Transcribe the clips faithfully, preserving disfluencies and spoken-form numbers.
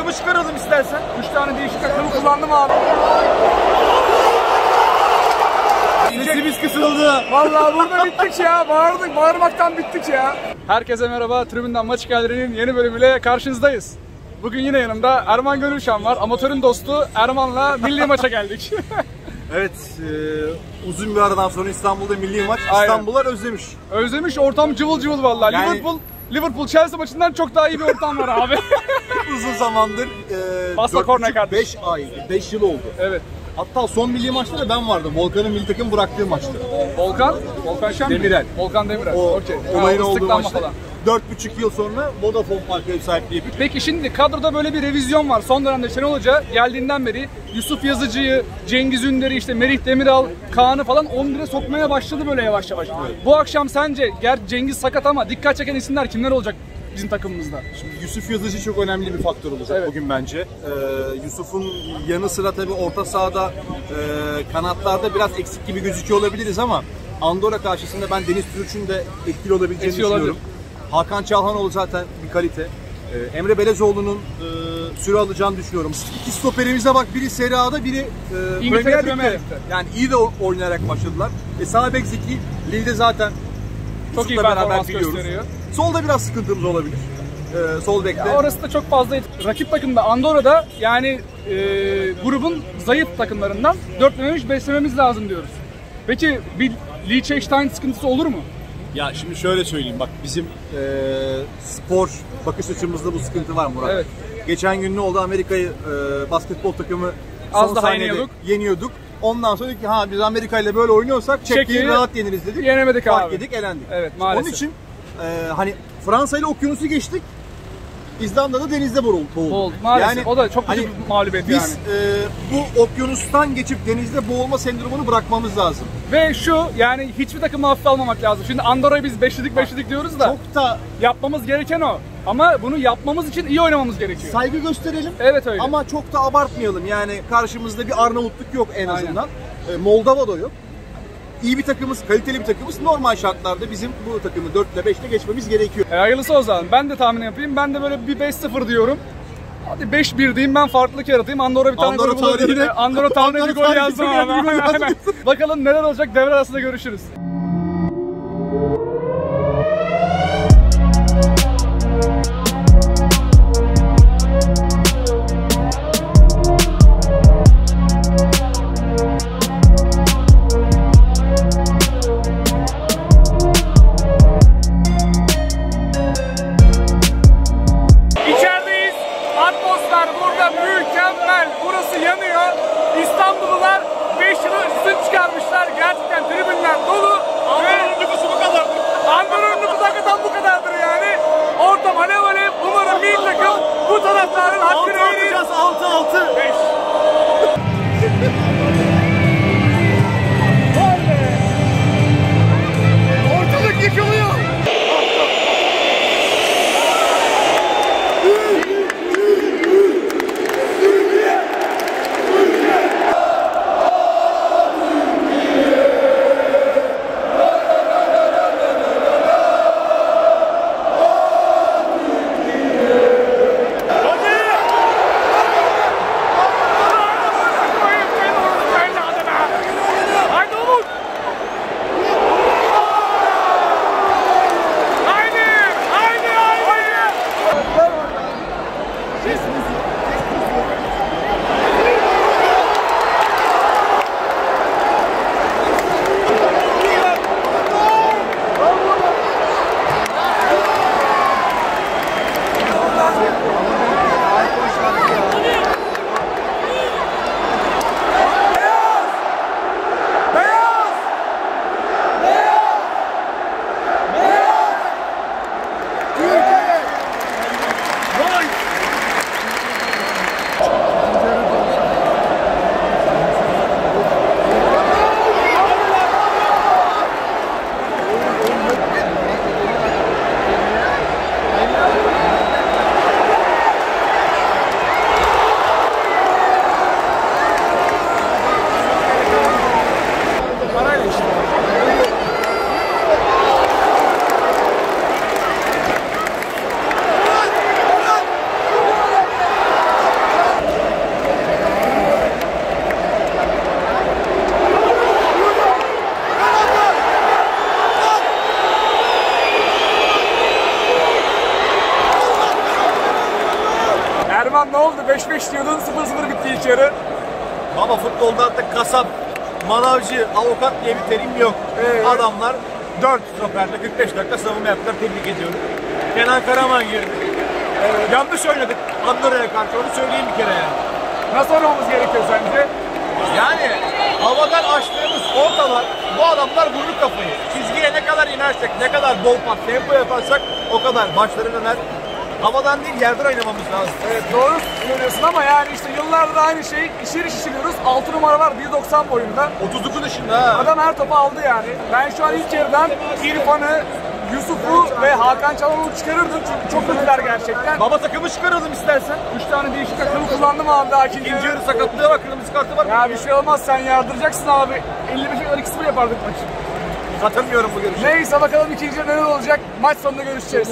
Ayakkabı çıkaralım istersen. Üç tane değişik ayakkabı kullandım abi. Nesimiz kısıldı. Vallahi burada bittik ya. Bağırdık, bağırmaktan bittik ya. Herkese merhaba. Tribünden Maç Hikayelerinin yeni bölümüyle karşınızdayız. Bugün yine yanımda Erman Gönülşan var. Amatörün dostu Erman'la milli maça geldik. Evet, e, uzun bir aradan sonra İstanbul'da milli maç. İstanbullar özlemiş. Özlemiş, ortam cıvıl cıvıl vallahi. Yani... Liverpool, Liverpool Chelsea maçından çok daha iyi bir ortam var abi. Uzun zamandır e, dört beş ay, beş yıl oldu. Evet. Hatta son milli maçta da ben vardım. Volkan'ın milli takım bıraktığı maçtı. Volkan? Volkan Şenri? Demirel. Volkan Demirel. O, okay. Olayın olduğu maçta. dört buçuk yıl sonra Vodafone Park'a ev sahipliği. Peki şimdi kadroda böyle bir revizyon var. Son dönemde Şenol Hoca geldiğinden beri Yusuf Yazıcı'yı, Cengiz Ünder'i, işte Merih Demiral, Kaan'ı falan on bire sokmaya başladı böyle yavaş yavaş. Evet. Bu akşam sence, gerçi Cengiz sakat ama dikkat çeken isimler kimler olacak bizim takımımızda? Şimdi Yusuf Yazıcı çok önemli bir faktör olacak, evet, bugün bence. Ee, Yusuf'un yanı sıra tabii orta sahada, e, kanatlarda biraz eksik gibi gözüküyor olabiliriz ama Andorra karşısında ben Deniz Türçün de etkili olabileceğini etkili düşünüyorum. Olabilir. Hakan Çalhanoğlu zaten bir kalite. Ee, Emre Belezoğlu'nun e, süre alacağını düşünüyorum. İki stoperimize bak, biri Serie A'da, biri e, İngiltere Premier League'de. Yani iyi de oynayarak başladılar. E, sağ bek Zeki, Lille'de zaten çok iyi beraber biliyoruz. Gösteriyor. Solda biraz sıkıntımız olabilir. Ee, sol bekte. Orası da çok fazla rakip takımda, Andorra'da yani e, grubun zayıf takımlarından dörtlememiş beslememiz lazım diyoruz. Peki bir Liechtenstein sıkıntısı olur mu? Ya şimdi şöyle söyleyeyim, bak bizim e, spor bakış açımızda bu sıkıntı var Murat. Evet. Geçen gün ne oldu? Amerika'yı e, basketbol takımı son az daha yeniyorduk. yeniyorduk. Ondan sonra ki ha biz Amerika ile böyle oynuyorsak Çekki'yi rahat yeniriz dedik. Yenemedik abi. Fark yedik, elendik. Evet, maalesef. Onun için e, hani Fransa ile okyanusu geçtik. İzlanda'da denizde boğulduk. Boğulduk. Maalesef yani, o da çok hani, bir mağlubiyet biz, yani. Biz e, bu okyanustan geçip denizde boğulma sendromunu bırakmamız lazım. Ve şu, yani hiçbir takımı hafife almamak lazım. Şimdi Andorra'yı biz beşledik beşledik diyoruz da çok da yapmamız gereken o. Ama bunu yapmamız için iyi oynamamız gerekiyor. Saygı gösterelim. Evet öyle. Ama çok da abartmayalım. Yani karşımızda bir Arnavutluk yok en azından. E, Moldova da yok. İyi bir takımız, kaliteli bir takımız. Normal şartlarda bizim bu takımı dörtle beşle geçmemiz gerekiyor. E, hayırlısı o zaman. Ben de tahmin yapayım. Ben de böyle bir beş sıfır diyorum. Hadi beş bir diyeyim, ben farklılık yaratayım. Andorra bir tane Andorra gol bulabilir. Andorra tane bir gol yazdım abi. Bakalım neler olacak, devre arasında görüşürüz. Erman ne oldu? beş beş diyordun, sıfır sıfır bitti ilk yarı. Baba futbolda artık kasap, manavcı, avukat diye bir terim yok. Ee, Adamlar dört stoperde kırk beş dakika savunma yaptılar. Tebrik ediyorum. Kenan Karaman girdi. Ee, yanlış oynadık Andorra'ya karşı, onu söyleyeyim bir kere yani. Nasıl oynamamız gerekiyor sence? Yani havadan açtığımız ortalar, bu adamlar vurur kafayı. Çizgiye ne kadar inersek, ne kadar bol pas, tempo yaparsak o kadar maçları döner. Havadan değil, yerden oynamamız lazım. Evet, doğru söylüyorsun ama yani işte yıllardır aynı şeyi işir işiliyoruz. altı numara var, bir doksan boyunda. otuz dokuz yaşında ha. Adam her topu aldı yani. Ben şu an ilk yerden İrfan'ı, Yusuf'u ve Hakan Çalhanoğlu çıkarırdım çünkü çok kötüler gerçekten. Baba takımı çıkaralım istersen. üç tane değişik takımı kullandım abi daha ikinci. İkinci yarı sakatlığı var, kırmızı kartı var. Ya bir şey olmaz, sen yardıracaksın abi. elli beş iki sıfır yapardık maçı. Hatırlıyorum bu görüşü. Neyse bakalım ikinci yarı neler olacak. Maç sonunda görüşeceğiz.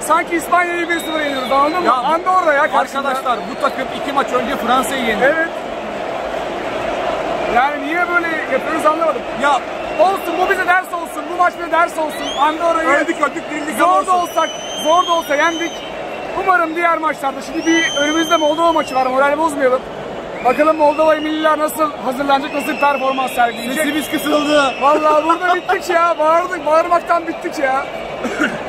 Sanki İspanya'yı bir sıfır yeniyoruz, anladın mı? Andorra ya karşımda. Arkadaşlar bu takım iki maç önce Fransa'yı yendi. Evet. Yani niye böyle yapıyoruz anlamadım. Ya olsun, bu bize ders olsun, bu maç bize ders olsun. Andorra'yı öldük, öldük, dirildik. Zor da olsak, zor da olsa yendik. Umarım diğer maçlarda, şimdi bir önümüzde Moldova maçı var, moral bozmayalım. Bakalım Moldova milliler nasıl hazırlanacak, nasıl performans sergileyecek. Sesimiz kısıldı. Vallahi burada bittik ya. Bağırdık, bağırmaktan bittik ya.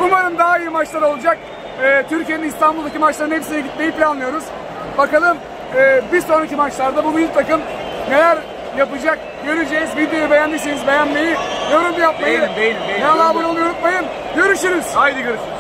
Umarım daha iyi maçlar olacak. Ee, Türkiye'nin İstanbul'daki maçların hepsine gitmeyi planlıyoruz. Bakalım e, bir sonraki maçlarda bu büyük takım neler yapacak göreceğiz. Videoyu beğendiyseniz beğenmeyi, yorum yapmayı, kanala abone olmayı unutmayın. Görüşürüz. Haydi görüşürüz.